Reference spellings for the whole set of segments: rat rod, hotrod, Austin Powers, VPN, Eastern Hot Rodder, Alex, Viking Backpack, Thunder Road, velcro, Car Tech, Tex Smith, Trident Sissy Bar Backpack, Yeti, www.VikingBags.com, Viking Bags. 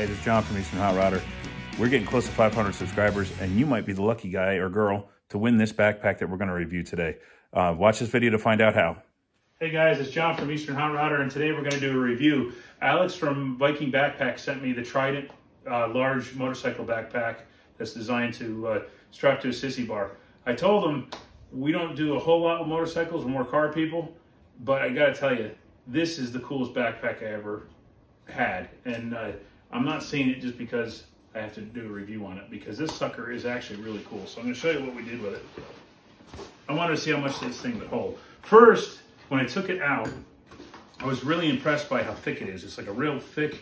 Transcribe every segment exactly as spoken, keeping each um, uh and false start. Hey, this is John from Eastern Hot Rodder. We're getting close to five hundred subscribers, and you might be the lucky guy or girl to win this backpack that we're going to review today. Uh, watch this video to find out how. Hey guys, it's John from Eastern Hot Rodder, and today we're going to do a review. Alex from Viking Backpack sent me the Trident uh, large motorcycle backpack that's designed to uh, strap to a sissy bar. I told him we don't do a whole lot of motorcycles, we're more car people, but I got to tell you, this is the coolest backpack I ever had, and uh, I'm not seeing it just because I have to do a review on it, because this sucker is actually really cool. So I'm going to show you what we did with it. I wanted to see how much this thing would hold. First, when I took it out, I was really impressed by how thick it is. It's like a real thick,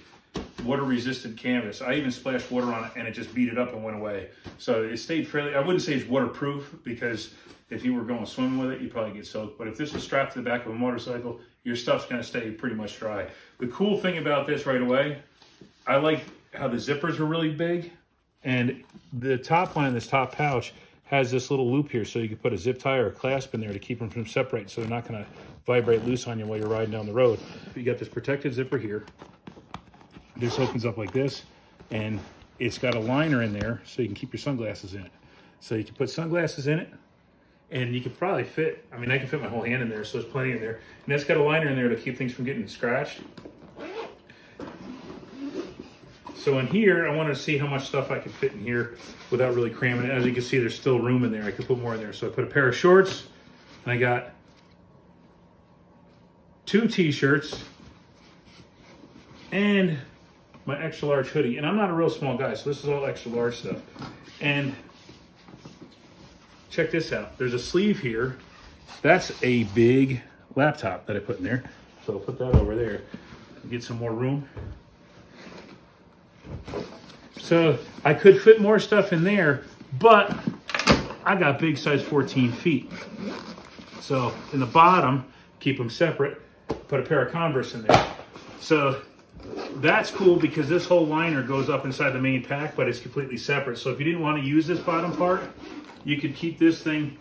water-resistant canvas. I even splashed water on it, and it just beat it up and went away. So it stayed fairly, I wouldn't say it's waterproof, because if you were going swimming with it, you'd probably get soaked. But if this was strapped to the back of a motorcycle, your stuff's going to stay pretty much dry. The cool thing about this right away, I like how the zippers were really big, and the top line of this top pouch has this little loop here, so you can put a zip tie or a clasp in there to keep them from separating, so they're not going to vibrate loose on you while you're riding down the road. You got this protective zipper here. This opens up like this, and it's got a liner in there so you can keep your sunglasses in it. So you can put sunglasses in it, and you could probably fit, I mean, I can fit my whole hand in there, so there's plenty in there. And that's got a liner in there to keep things from getting scratched. So in here, I wanted to see how much stuff I could fit in here without really cramming it. As you can see, there's still room in there. I could put more in there. So I put a pair of shorts, and I got two t-shirts and my extra large hoodie. And I'm not a real small guy, so this is all extra large stuff. And check this out. There's a sleeve here. That's a big laptop that I put in there. So I'll put that over there and get some more room. So I could fit more stuff in there, but I got big size fourteen feet. So in the bottom, keep them separate, put a pair of Converse in there. So that's cool because this whole liner goes up inside the main pack, but it's completely separate. So if you didn't want to use this bottom part, you could keep this thing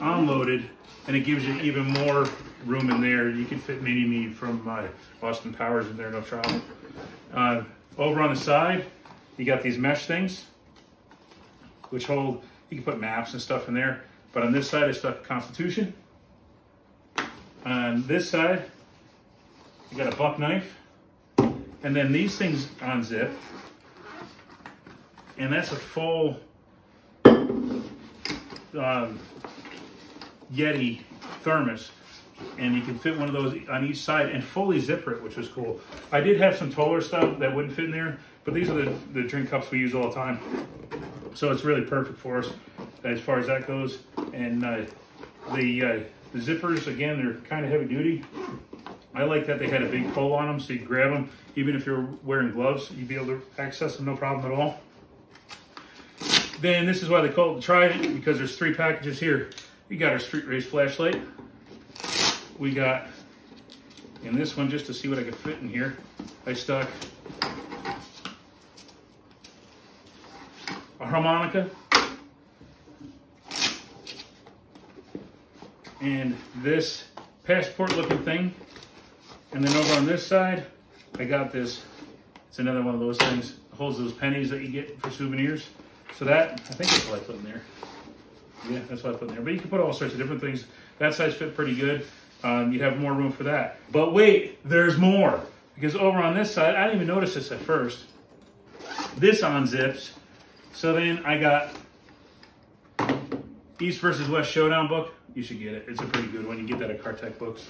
unloaded, and it gives you even more room in there. You can fit Mini-Me from uh, Austin Powers in there, no trouble. Uh, Over on the side, you got these mesh things, which hold, you can put maps and stuff in there. But on this side, I stuck Constitution. On this side, you got a buck knife. And then these things unzip. And that's a full um, Yeti thermos. And you can fit one of those on each side and fully zipper it, which was cool. I did have some taller stuff that wouldn't fit in there, but these are the, the drink cups we use all the time. So it's really perfect for us as far as that goes. And uh, the, uh, the zippers, again, they're kind of heavy duty. I like that they had a big pull on them, so you grab them. Even if you're wearing gloves, you'd be able to access them, no problem at all. Then this is why they call it the Trident, because there's three packages here. You got our street race flashlight. We got, in this one, just to see what I could fit in here, I stuck a harmonica, and this passport looking thing. And then over on this side, I got this, it's another one of those things, it holds those pennies that you get for souvenirs. So that, I think that's what I put in there. Yeah, that's what I put in there. But you can put all sorts of different things. That size fit pretty good. Um, you'd have more room for that. But wait, there's more. Because over on this side, I didn't even notice this at first. This unzips. So then I got East versus West Showdown book. You should get it. It's a pretty good one. You get that at Car Tech Books.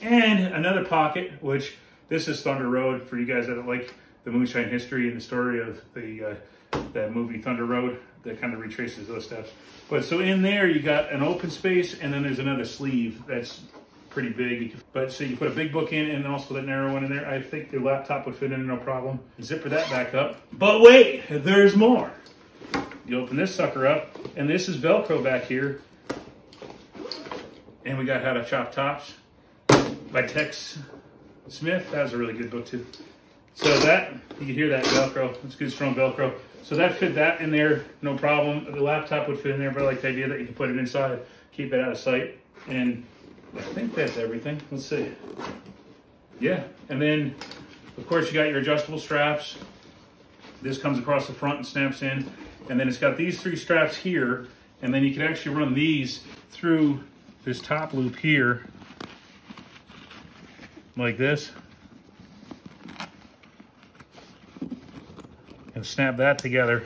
And another pocket, which this is Thunder Road for you guys that like the moonshine history and the story of the uh, that movie Thunder Road. That kind of retraces those steps. But so in there, you got an open space, and then there's another sleeve that's pretty big. But so you put a big book in and also that narrow one in there. I think the laptop would fit in, no problem. Zipper that back up. But wait, there's more. You open this sucker up, and this is Velcro back here. And we got How to Chop Tops by Tex Smith. That was a really good book too. So that, you can hear that Velcro. It's good, strong Velcro. So that fit that in there, no problem. The laptop would fit in there, but I like the idea that you can put it inside, keep it out of sight. And I think that's everything. Let's see. Yeah, and then Of course, you got your adjustable straps. This comes across the front and snaps in. And then it's got these three straps here. And then you can actually run these through this top loop here, like this. And snap that together.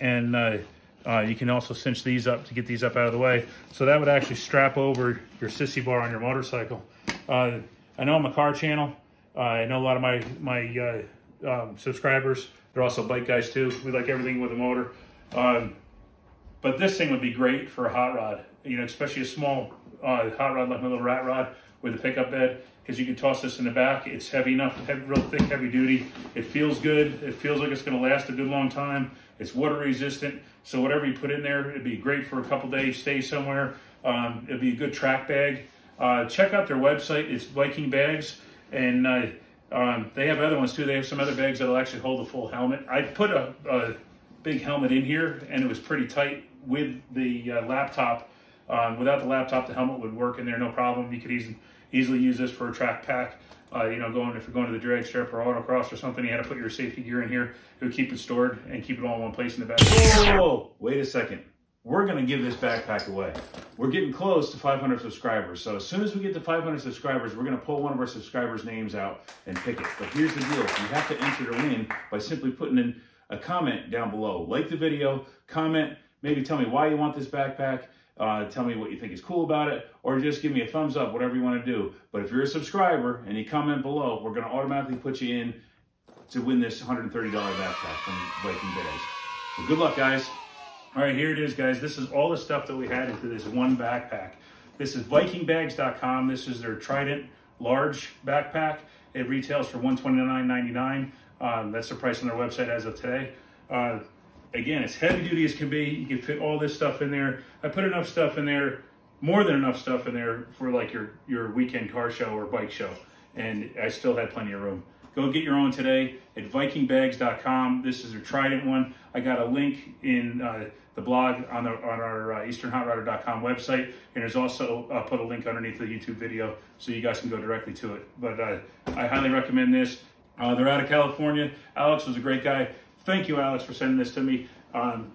And uh, uh, you can also cinch these up to get these up out of the way. So that would actually strap over your Sissy Bar on your motorcycle. Uh, I know I'm a car channel. Uh, I know a lot of my, my uh, um, subscribers, they're also bike guys too. We like everything with a motor. Um, but this thing would be great for a hot rod, you know, especially a small uh, hot rod like my little rat rod with a pickup bed, because you can toss this in the back. It's heavy enough, heavy, real thick, heavy duty. It feels good. It feels like it's going to last a good long time. It's water resistant. So whatever you put in there, it'd be great for a couple days, stay somewhere. Um, it'd be a good track bag. Uh, check out their website. It's Viking Bags. And uh, um, they have other ones too. They have some other bags that'll actually hold a full helmet. I put a, a big helmet in here, and it was pretty tight with the uh, laptop. Um, without the laptop, the helmet would work in there, no problem. You could easy, easily use this for a track pack. Uh, you know, going if you're going to the drag strip or autocross or something, you had to put your safety gear in here. It would keep it stored and keep it all in one place in the back. Whoa, whoa, wait a second. We're going to give this backpack away. We're getting close to five hundred subscribers. So as soon as we get to five hundred subscribers, we're going to pull one of our subscribers' names out and pick it. But here's the deal. You have to enter to win by simply putting in a comment down below. Like the video, comment, maybe tell me why you want this backpack. Uh, tell me what you think is cool about it, or just give me a thumbs up, whatever you want to do. But if you're a subscriber and you comment below, we're going to automatically put you in to win this one hundred thirty dollar backpack from Viking Bags. So good luck, guys. All right, here it is, guys. This is all the stuff that we had into this one backpack. This is Viking Bags dot com. This is their Trident large backpack. It retails for one hundred twenty-nine ninety-nine. Um, that's the price on their website as of today. Uh, again, it's heavy duty as can be. You can fit all this stuff in there. I put enough stuff in there, more than enough stuff in there for like your, your weekend car show or bike show. And I still had plenty of room. Go get your own today at Viking Bags dot com. This is their Trident one. I got a link in uh, the blog on, the, on our uh, Eastern Hot Rodder dot com website. And there's also, uh, put a link underneath the YouTube video so you guys can go directly to it. But uh, I highly recommend this. Uh, they're out of California. Alex was a great guy. Thank you, Alex, for sending this to me. Um,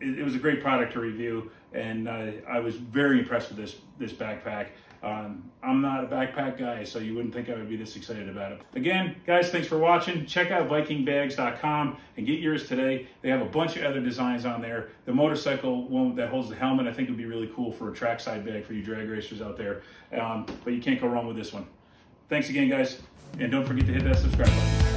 it, it was a great product to review. And uh, I was very impressed with this, this backpack. Um, I'm not a backpack guy, so you wouldn't think I would be this excited about it. Again, guys, thanks for watching. Check out Viking Bags dot com and get yours today. They have a bunch of other designs on there. The motorcycle one that holds the helmet, I think would be really cool for a trackside bag for you drag racers out there. Um, but you can't go wrong with this one. Thanks again, guys. And don't forget to hit that subscribe button.